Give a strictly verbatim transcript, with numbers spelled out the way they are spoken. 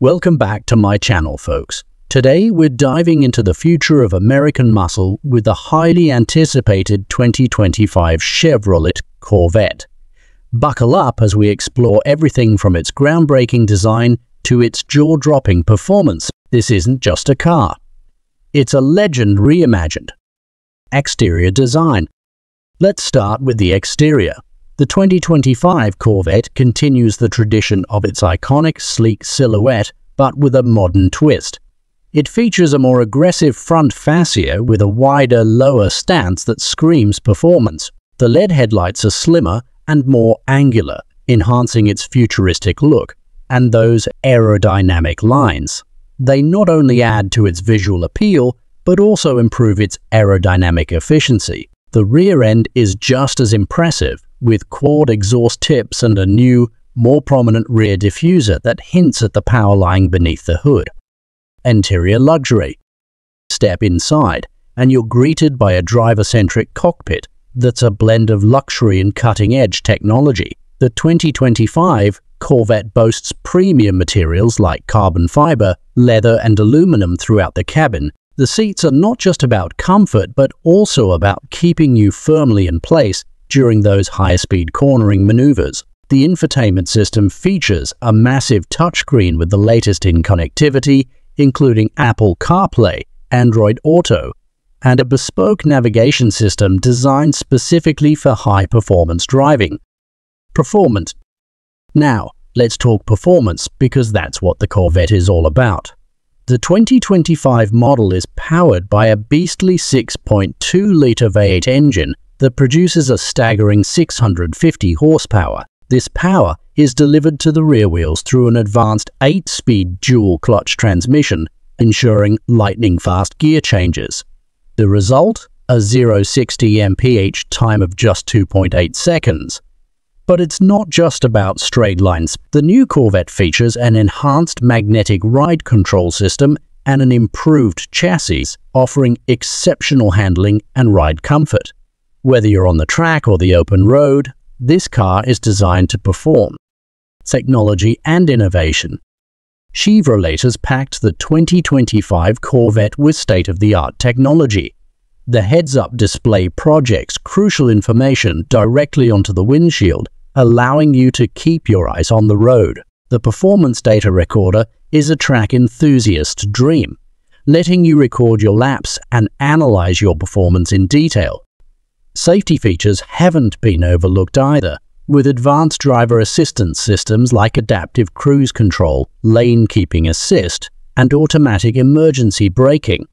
Welcome back to my channel, folks. Today we're diving into the future of American muscle with the highly anticipated twenty twenty-five Chevrolet Corvette. Buckle up as we explore everything from its groundbreaking design to its jaw-dropping performance. This isn't just a car. It's a legend reimagined. Exterior design. Let's start with the exterior. The twenty twenty-five Corvette continues the tradition of its iconic, sleek silhouette, but with a modern twist. It features a more aggressive front fascia with a wider, lower stance that screams performance. The L E D headlights are slimmer and more angular, enhancing its futuristic look, and those aerodynamic lines. They not only add to its visual appeal, but also improve its aerodynamic efficiency. The rear end is just as impressive, with quad exhaust tips and a new, more prominent rear diffuser that hints at the power lying beneath the hood. Interior luxury. Step inside, and you're greeted by a driver-centric cockpit that's a blend of luxury and cutting-edge technology. The twenty twenty-five Corvette boasts premium materials like carbon fiber, leather, and aluminum throughout the cabin. The seats are not just about comfort, but also about keeping you firmly in place during those high-speed cornering maneuvers. The infotainment system features a massive touchscreen with the latest in connectivity, including Apple CarPlay, Android Auto, and a bespoke navigation system designed specifically for high-performance driving. Performance. Now, let's talk performance, because that's what the Corvette is all about. The twenty twenty-five model is powered by a beastly six point two litre V eight engine that produces a staggering six hundred fifty horsepower. This power is delivered to the rear wheels through an advanced eight-speed dual-clutch transmission, ensuring lightning-fast gear changes. The result? A zero to sixty M P H time of just two point eight seconds. But it's not just about straight lines. The new Corvette features an enhanced magnetic ride control system and an improved chassis, offering exceptional handling and ride comfort. Whether you're on the track or the open road, this car is designed to perform. Technology and innovation. Chevrolet has packed the twenty twenty-five Corvette with state-of-the-art technology. The heads-up display projects crucial information directly onto the windshield, allowing you to keep your eyes on the road. The performance data recorder is a track enthusiast's dream, letting you record your laps and analyze your performance in detail. Safety features haven't been overlooked either, with advanced driver assistance systems like adaptive cruise control, lane keeping assist, and automatic emergency braking.